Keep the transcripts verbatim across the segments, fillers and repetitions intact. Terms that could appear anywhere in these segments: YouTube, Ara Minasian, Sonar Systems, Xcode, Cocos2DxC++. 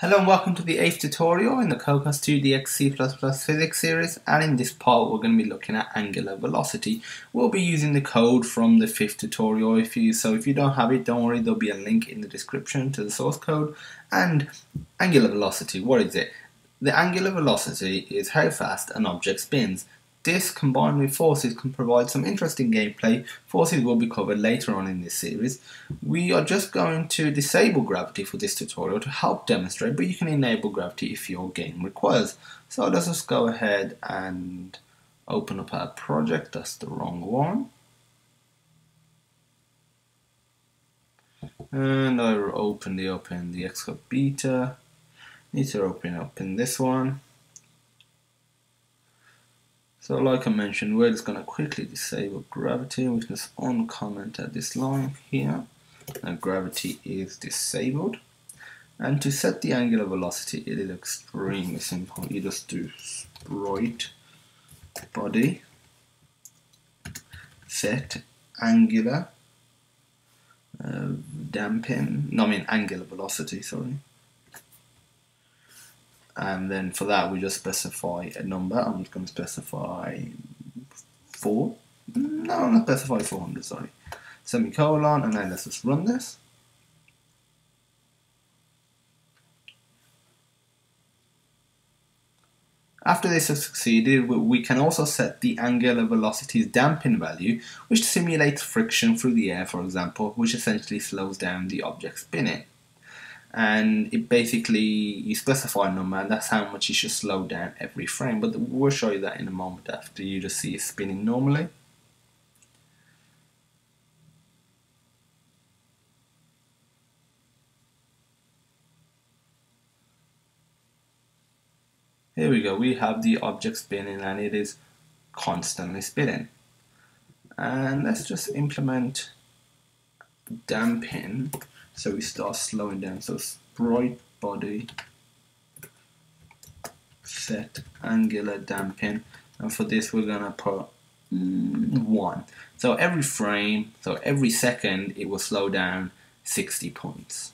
Hello and welcome to the eighth tutorial in the Cocos two D x C plus plus physics series, and in this part we're going to be looking at angular velocity. We'll be using the code from the fifth tutorial, if you, so if you don't have it, don't worry, there'll be a link in the description to the source code. And angular velocity, what is it? The angular velocity is how fast an object spins. This combined with forces can provide some interesting gameplay. Forces will be covered later on in this series. We are just going to disable gravity for this tutorial to help demonstrate, but you can enable gravity if your game requires. So let's just go ahead and open up our project. That's the wrong one. And I open the open the Xcode beta. Need to open up in this one. So like I mentioned, we're just going to quickly disable gravity. We can just uncomment at this line here. Now gravity is disabled. And to set the angular velocity, it is extremely simple. You just do sprite body set angular uh, dampen. No, I mean angular velocity. Sorry. And then for that, we just specify a number. I'm just going to specify four. No, I'm going to specify four hundred, sorry. Semicolon, and then let's just run this. After this has succeeded, we can also set the angular velocity's damping value, which simulates friction through the air, for example, which essentially slows down the object spinning. And it basically, you specify a number, and that's how much you should slow down every frame. But we'll show you that in a moment after you just see it spinning normally. Here we go, we have the object spinning and it is constantly spinning. And let's just implement damping. So we start slowing down. So sprite body set angular damping, and for this we're gonna put one. So every frame, so every second, it will slow down sixty points.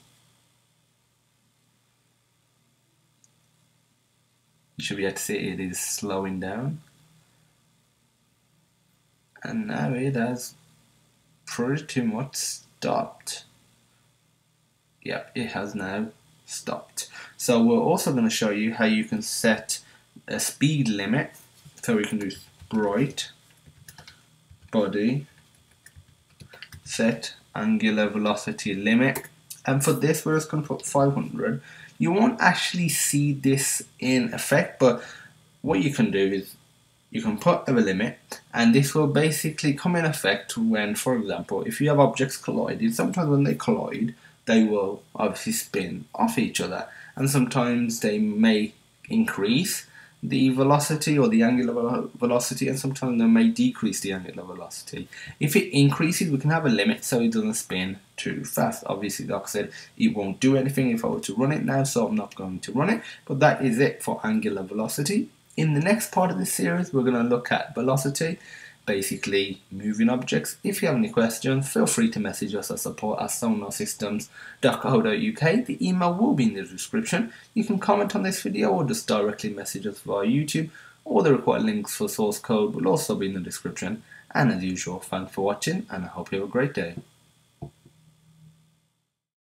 You should be able to see it is slowing down, and now it has pretty much stopped. Yep, it has now stopped. So we're also going to show you how you can set a speed limit. So we can do sprite body set angular velocity limit, and for this we're just going to put five hundred. You won't actually see this in effect, but what you can do is you can put a limit, and this will basically come in effect when, for example, if you have objects colliding. Sometimes when they collide, they will obviously spin off each other, and sometimes they may increase the velocity or the angular velocity, and sometimes they may decrease the angular velocity. If it increases, we can have a limit so it doesn't spin too fast. Obviously, like I said, it won't do anything if I were to run it now, so I'm not going to run it, but that is it for angular velocity. In the next part of this series, we're going to look at velocity, basically moving objects. If you have any questions, feel free to message us at support at sonar systems dot co dot U K. The email will be in the description. You can comment on this video or just directly message us via YouTube. All the required links for source code will also be in the description. And as usual, thanks for watching, and I hope you have a great day.